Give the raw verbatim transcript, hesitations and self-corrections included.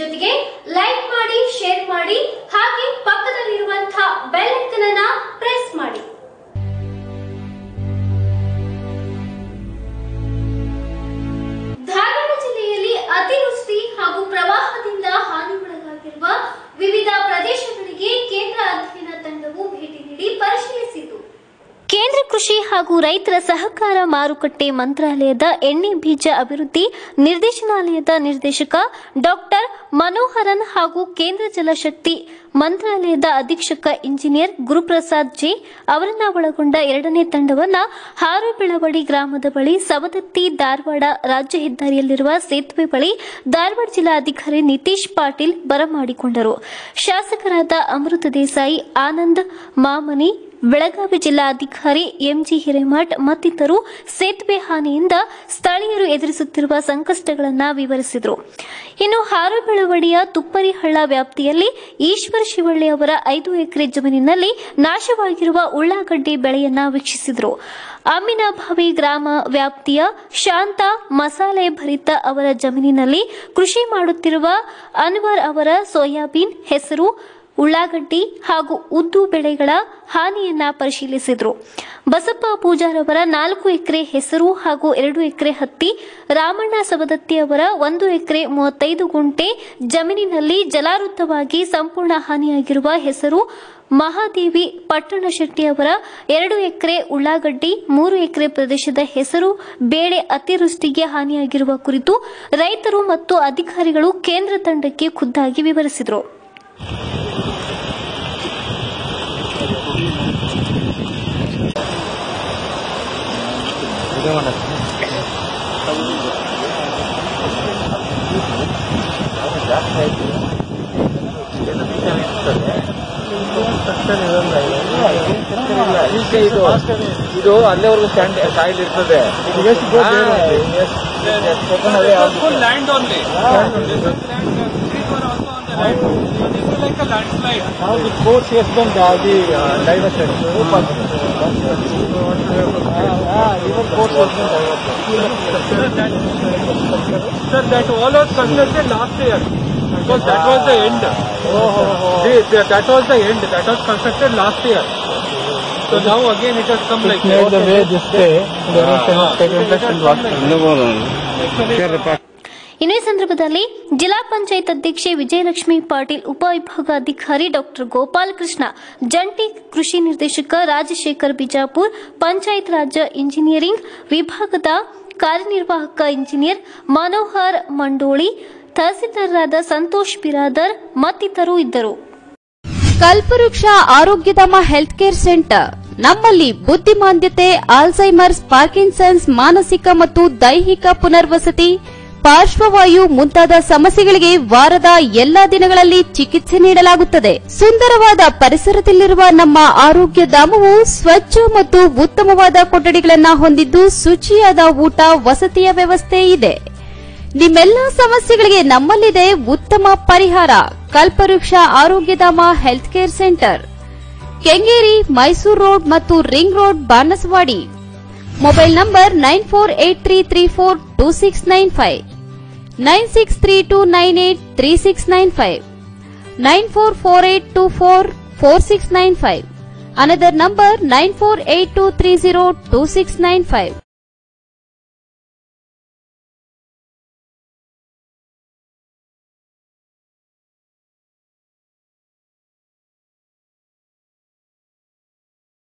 ಜೊತೆಗೆ ಲೈಕ್ ಮಾಡಿ ಶೇರ್ ಮಾಡಿ ಹಾಗೆ ಪಕ್ಕದಲ್ಲಿರುವಂತ ಬೆಲ್ ಐಕಾನ್ ಅನ್ನು ಪ್ರೆಸ್ ಮಾಡಿ। ಧಾರವಾಡ ಜಿಲ್ಲೆಯಲ್ಲಿ ಅತಿವೃಷ್ಟಿ ಹಾಗೂ ಪ್ರವಾಹದಿಂದ ಹಾನಿಗೊಳಗಾಗಿರುವ ವಿವಿಧ ಪ್ರದೇಶಗಳಿಗೆ ಕೇಂದ್ರ ಅಧ್ಯಯನ ತಂಡವು ಭೇಟಿ ನೀಡಿ ಪರಿಶೀಲಿಸಿತು। ಕೇಂದ್ರ ಕೃಷಿ ಹಾಗೂ ರೈತರ ಸಹಕಾರ ಮಾರುಕಟ್ಟೆ ಮಂತ್ರಾಲಯದ ಎಣ್ಣೆ ಬೀಜ ಅಭಿವೃದ್ಧಿ ನಿರ್ದೇಶನಾಲಯದ ನಿರ್ದೇಶಕ ಡಾ ಮನೋಹರನ್ ಹಾಗೂ ಕೇಂದ್ರ ಜಲಶಕ್ತಿ ಮಂತ್ರಾಲಯದ ಅಧೀಕ್ಷಕ ಇಂಜಿನಿಯರ್ ಗುರುಪ್ರಸಾದ್ ಜಿ ಅವರನ್ನ ಒಳಗೊಂಡ ಎರಡನೇ ತಂಡವನ್ನು ಹಾರು ಬೆಳವಡಿ ಗ್ರಾಮದ ಬಳಿ ಸವದತ್ತಿ ಧಾರವಾಡ ರಾಜ್ಯ ಹೆದ್ದಾರಿಯಲ್ಲಿರುವ ಸೇತುವೆ ಬಳಿ ಧಾರವಾಡ ಜಿಲ್ಲಾಧಿಕಾರಿ ನಿತೀಶ್ ಪಾಟೀಲ್ ಬರಮಾಡಿಕೊಂಡರು। ಶಾಸಕರಾದ ಅಮೃತ ದೇಸಾಯಿ, ಆನಂದ್ ಮಾಮನಿ, ಬೆಳಗಾವಿ ಜಿಲ್ಲಾಧಿಕಾರಿ ಎಂ ಜಿ ಹಿರೇಮಠ್ ಮತ್ತಿತರರು ಸೇತುವೆ ಹಾನಿಯಿಂದ ಸ್ಥಳೀಯರು ಎದುರಿಸುತ್ತಿರುವ ಸಂಕಷ್ಟಗಳನ್ನು ವಿವರಿಸಿದರು। ಇನ್ನು ಹಾರು ಬೆಳವಡಿಯ ತುಪ್ಪರಿ ಹಳ್ಳ ವ್ಯಾಪ್ತಿಯಲ್ಲಿ ಈಶ್ವರ ಶಿವಳ್ಳಿ ಅವರ ಐದು ಎಕರೆ ಜಮೀನಿನಲ್ಲಿ ನಾಶವಾಗಿರುವ ಉಳ್ಳಾಗಡ್ಡಿ ಬೆಳೆಯನ್ನು ವೀಕ್ಷಿಸಿದರು। ಅಮ್ಮಿನಭಾವಿ ಗ್ರಾಮ ವ್ಯಾಪ್ತಿಯ ಶಾಂತ ಮಸಾಲೆ ಭರಿತ ಅವರ ಜಮೀನಿನಲ್ಲಿ ಕೃಷಿ ಮಾಡುತ್ತಿರುವ ಅನ್ವರ್ ಅವರ ಸೋಯಾಬೀನ್, ಹೆಸರು, ಉಳ್ಳಾಗಡ್ಡಿ ಹಾಗೂ ಉದ್ದು ಬೆಳೆಗಳ ಹಾನಿಯನ್ನ ಪರಿಶೀಲಿಸಿದರು। ಬಸಪ್ಪ ಪೂಜಾರವರ ನಾಲ್ಕು ಎಕರೆ ಹೆಸರು ಹಾಗೂ ಎರಡು ಎಕರೆ ಹತ್ತಿ, ರಾಮಣ್ಣ ಸವದತ್ತಿ ಅವರ ಒಂದು ಎಕರೆ ಮೂವತ್ತೈದು ಗುಂಟೆ ಜಮೀನಿನಲ್ಲಿ ಜಲಾವೃತವಾಗಿ ಸಂಪೂರ್ಣ ಹಾನಿಯಾಗಿರುವ ಹೆಸರು, ಮಹಾದೇವಿ ಪಟ್ಟಣಶೆಟ್ಟಿ ಅವರ ಎರಡು ಎಕರೆ ಉಳ್ಳಾಗಡ್ಡಿ, ಮೂರು ಎಕರೆ ಪ್ರದೇಶದ ಹೆಸರು ಬೇಳೆ ಅತಿವೃಷ್ಟಿಗೆ ಹಾನಿಯಾಗಿರುವ ಕುರಿತು ರೈತರು ಮತ್ತು ಅಧಿಕಾರಿಗಳು ಕೇಂದ್ರ ತಂಡಕ್ಕೆ ಖುದ್ದಾಗಿ ವಿವರಿಸಿದರು। ಇದು ಅಲ್ಲಿವರೆಗೂ ಕಾಯಿಲ್ ಇರ್ತದೆ। ಇನ್ನು ಈ ಸಂದರ್ಭದಲ್ಲಿ ಜಿಲ್ಲಾ ಪಂಚಾಯತ್ ಅಧ್ಯಕ್ಷೆ ವಿಜಯಲಕ್ಷ್ಮಿ ಪಾಟೀಲ್, ಉಪವಿಭಾಗಾಧಿಕಾರಿ ಡಾ ಗೋಪಾಲ್ ಕೃಷ್ಣ ಜಂಟಿ, ಕೃಷಿ ನಿರ್ದೇಶಕ ರಾಜಶೇಖರ್ ಬಿಜಾಪುರ್, ಪಂಚಾಯತ್ ರಾಜ್ ಇಂಜಿನಿಯರಿಂಗ್ ವಿಭಾಗದ ಕಾರ್ಯನಿರ್ವಾಹಕ ಇಂಜಿನಿಯರ್ ಮನೋಹರ್ ಮಂಡೋಳಿ, ತಹಸೀಲ್ದಾರರಾದ ಸಂತೋಷ್ ಬಿರಾದರ್ ಮತ್ತಿತರರು ಇದ್ದರು। ಕಲ್ಪವೃಕ್ಷ ಆರೋಗ್ಯಧಾಮ ಹೆಲ್ತ್ ಕೇರ್ ಸೆಂಟರ್ ನಮ್ಮಲ್ಲಿ ಬುದ್ಧಿಮಾಂದ್ಯತೆ, ಆಲ್ಝೈಮರ್ಸ್, ಪಾರ್ಕಿನ್ಸನ್ಸ್, ಮಾನಸಿಕ ಮತ್ತು ದೈಹಿಕ ಪುನರ್ವಸತಿ, ಪಾರ್ಶ್ವವಾಯು ಮುಂತಾದ ಸಮಸ್ಯೆಗಳಿಗೆ ವಾರದ ಎಲ್ಲಾ ದಿನಗಳಲ್ಲಿ ಚಿಕಿತ್ಸೆ ನೀಡಲಾಗುತ್ತದೆ। ಸುಂದರವಾದ ಪರಿಸರದಲ್ಲಿರುವ ನಮ್ಮ ಆರೋಗ್ಯ ಧಾಮವು ಸ್ವಚ್ಛ ಮತ್ತು ಉತ್ತಮವಾದ ಕೊಠಡಿಗಳನ್ನು ಹೊಂದಿದ್ದು ಶುಚಿಯಾದ ಊಟ, ವಸತಿಯ ವ್ಯವಸ್ಥೆ ಇದೆ। ನಿಮ್ಮೆಲ್ಲಾ ಸಮಸ್ಯೆಗಳಿಗೆ ನಮ್ಮಲ್ಲಿದೆ ಉತ್ತಮ ಪರಿಹಾರ। Kalpavriksha Arogyadhama health care centre, Kengeri, Mysuru road ಮತ್ತು ring road, Banaswadi. Mobile number nine four eight three three four two six nine five nine six three two nine eight three six nine five nine four four eight two four four six nine five another number nine four eight two three zero two six nine five.